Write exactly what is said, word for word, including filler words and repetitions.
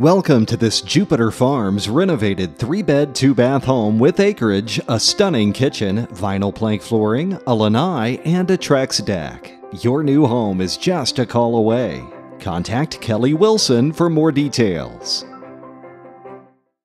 Welcome to this Jupiter Farms renovated three-bed, two-bath home with acreage, a stunning kitchen, vinyl plank flooring, a lanai, and a Trex deck. Your new home is just a call away. Contact Kellie Wilson for more details.